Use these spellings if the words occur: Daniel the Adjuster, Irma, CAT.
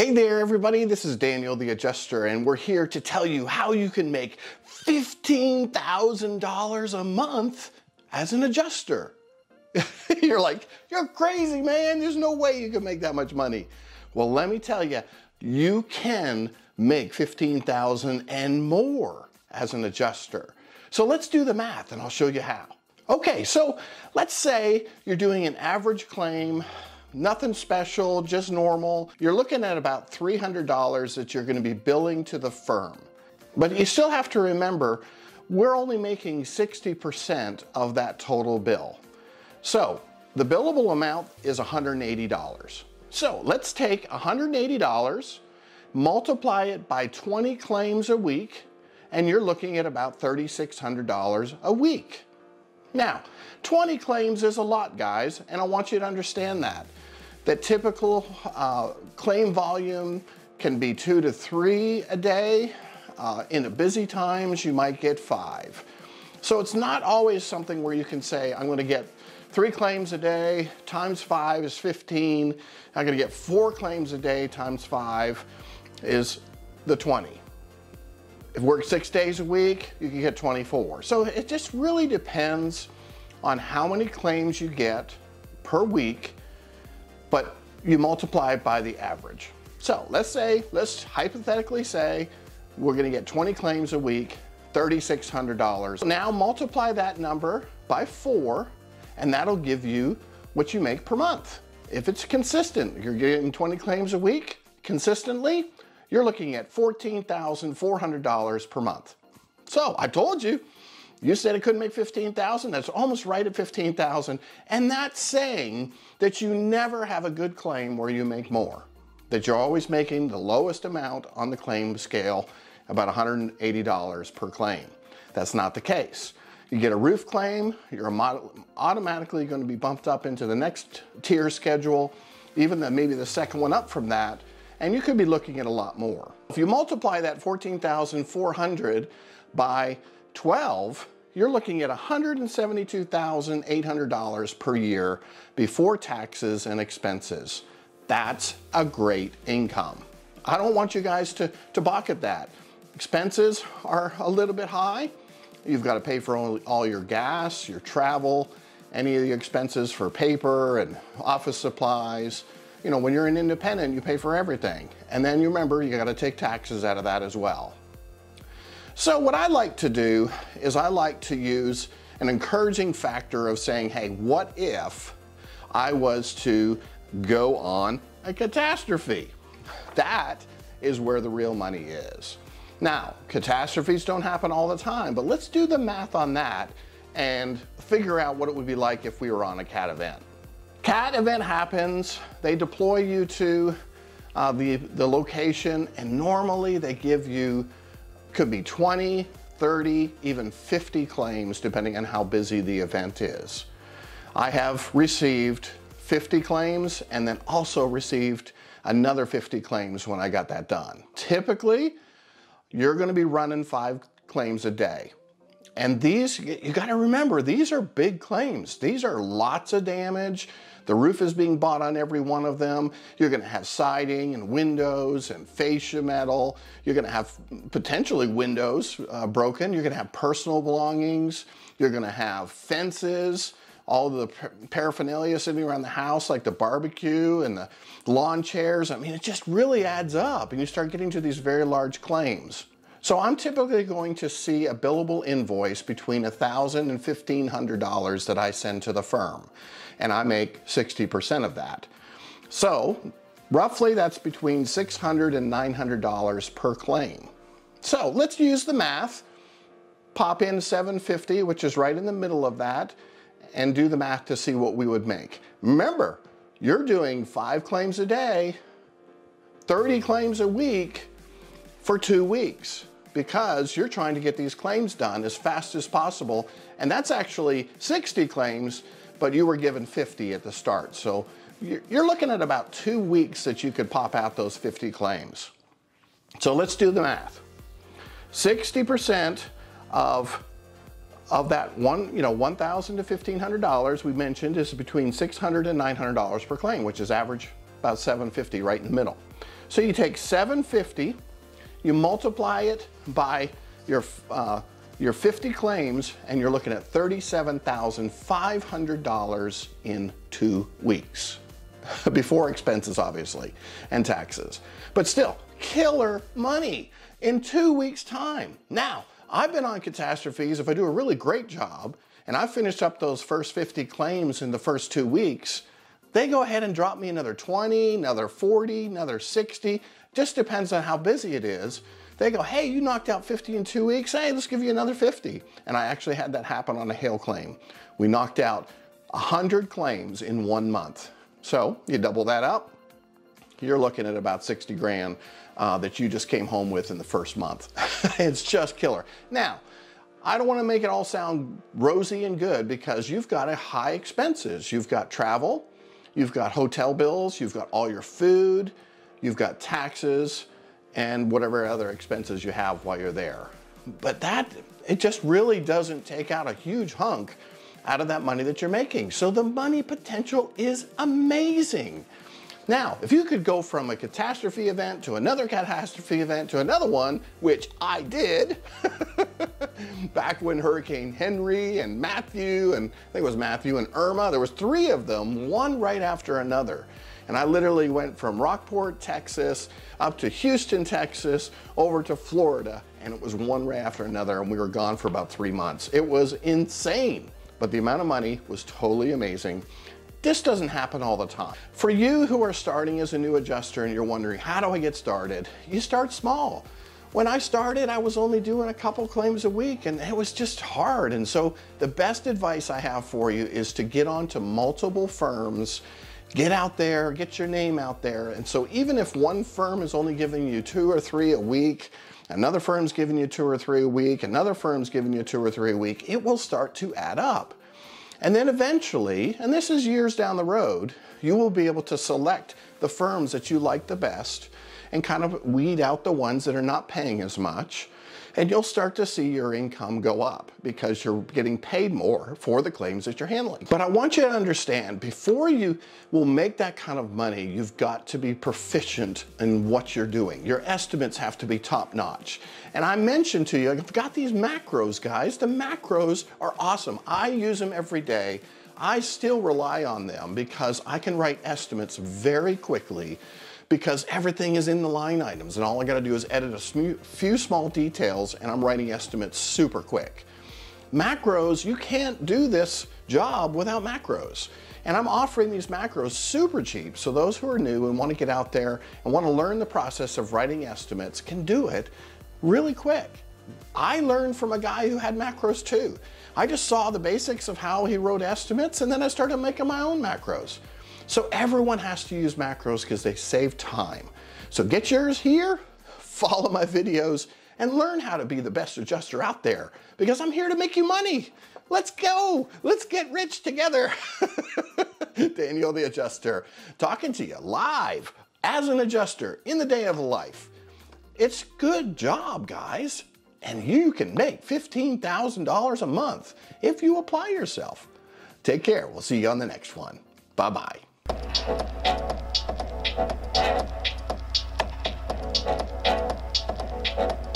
Hey there everybody, this is Daniel the Adjuster and we're here to tell you how you can make $15,000 a month as an adjuster. You're like, you're crazy man, there's no way you can make that much money. Well, let me tell you, you can make $15,000 and more as an adjuster. So let's do the math and I'll show you how. Okay, so let's say you're doing an average claim, nothing special, just normal. You're looking at about $300 that you're going to be billing to the firm. But you still have to remember, we're only making 60% of that total bill. So the billable amount is $180. So let's take $180, multiply it by 20 claims a week, and you're looking at about $3,600 a week. Now, 20 claims is a lot, guys, and I want you to understand that. That typical claim volume can be 2 to 3 a day. In the busy times, you might get 5. So it's not always something where you can say, I'm going to get 3 claims a day, times 5 is 15. I'm going to get 4 claims a day, times 5 is the 20. If you work 6 days a week, you can get 24. So it just really depends on how many claims you get per week, but you multiply it by the average. So let's hypothetically say we're gonna get 20 claims a week, $3,600. Now multiply that number by 4, and that'll give you what you make per month. If it's consistent, you're getting 20 claims a week consistently, you're looking at $14,400 per month. So I told you, you said it couldn't make $15,000. That's almost right at $15,000. And that's saying that you never have a good claim where you make more, that you're always making the lowest amount on the claim scale, about $180 per claim. That's not the case. You get a roof claim, you're automatically going to be bumped up into the next tier schedule, even though maybe the second one up from that, and you could be looking at a lot more. If you multiply that 14,400 by 12, you're looking at $172,800 per year before taxes and expenses. That's a great income. I don't want you guys to balk at that. Expenses are a little bit high. You've got to pay for all your gas, your travel, any of your expenses for paper and office supplies. You know, when you're an independent, you pay for everything. And then you remember, you got to take taxes out of that as well. So what I like to do is I like to use an encouraging factor of saying, hey, what if I was to go on a catastrophe? That is where the real money is. Now, catastrophes don't happen all the time, but let's do the math on that and figure out what it would be like if we were on a CAT event. CAT event happens, they deploy you to the location, and normally they give you, could be 20, 30, even 50 claims depending on how busy the event is. I have received 50 claims and then also received another 50 claims when I got that done. Typically, you're gonna be running 5 claims a day. And these, you gotta remember, these are big claims. These are lots of damage. The roof is being bought on every one of them. You're gonna have siding and windows and fascia metal. You're gonna have potentially windows broken. You're gonna have personal belongings. You're gonna have fences, all the paraphernalia sitting around the house, like the barbecue and the lawn chairs. I mean, it just really adds up and you start getting to these very large claims. So I'm typically going to see a billable invoice between $1,000 and $1,500 that I send to the firm, and I make 60% of that. So roughly that's between $600 and $900 per claim. So let's use the math, pop in $750, which is right in the middle of that, and do the math to see what we would make. Remember, you're doing 5 claims a day, 30 claims a week, for 2 weeks, because you're trying to get these claims done as fast as possible. And that's actually 60 claims, but you were given 50 at the start. So you're looking at about 2 weeks that you could pop out those 50 claims. So let's do the math. 60% of that $1,000 to $1,500 we mentioned is between $600 and $900 per claim, which is average about $750 right in the middle. So you take 750, you multiply it by your 50 claims, and you're looking at $37,500 in 2 weeks. Before expenses, obviously, and taxes. But still, killer money in 2 weeks' time. Now, I've been on catastrophes. If I do a really great job, and I finish up those first 50 claims in the first 2 weeks, they go ahead and drop me another 20, another 40, another 60. Just depends on how busy it is. They go, hey, you knocked out 50 in 2 weeks. Hey, let's give you another 50. And I actually had that happen on a hail claim. We knocked out 100 claims in 1 month. So you double that up, you're looking at about 60 grand that you just came home with in the first month. It's just killer. Now, I don't want to make it all sound rosy and good, because you've got high expenses. You've got travel, you've got hotel bills, you've got all your food, you've got taxes, and whatever other expenses you have while you're there. But it just really doesn't take out a huge hunk out of that money that you're making. So the money potential is amazing. Now, if you could go from a catastrophe event to another catastrophe event to another one, which I did, back when Hurricane Henry and Matthew, and I think it was Matthew and Irma, there was 3 of them, one right after another. And I literally went from Rockport, Texas, up to Houston, Texas, over to Florida, and it was one right after another, and we were gone for about 3 months. It was insane. But the amount of money was totally amazing. This doesn't happen all the time. For you who are starting as a new adjuster and you're wondering, how do I get started? You start small. When I started, I was only doing a couple claims a week, and it was just hard. And so the best advice I have for you is to get onto multiple firms, get out there, get your name out there. And so even if one firm is only giving you 2 or 3 a week, another firm's giving you 2 or 3 a week, another firm's giving you 2 or 3 a week, it will start to add up. And then eventually, and this is years down the road, you will be able to select the firms that you like the best and kind of weed out the ones that are not paying as much. And you'll start to see your income go up because you're getting paid more for the claims that you're handling. But I want you to understand, before you will make that kind of money, you've got to be proficient in what you're doing. Your estimates have to be top notch. And I mentioned to you, I've got these macros, guys. The macros are awesome. I use them every day. I still rely on them because I can write estimates very quickly, because everything is in the line items, and all I gotta do is edit a few small details, and I'm writing estimates super quick. Macros, you can't do this job without macros. And I'm offering these macros super cheap, so those who are new and wanna get out there and wanna learn the process of writing estimates can do it really quick. I learned from a guy who had macros too. I just saw the basics of how he wrote estimates, and then I started making my own macros. So everyone has to use macros because they save time. So get yours here, follow my videos, and learn how to be the best adjuster out there, because I'm here to make you money. Let's go, let's get rich together. Daniel the Adjuster, talking to you live as an adjuster in the day of life. It's good job, guys. And you can make $15,000 a month if you apply yourself. Take care, we'll see you on the next one. Bye-bye. Thank you.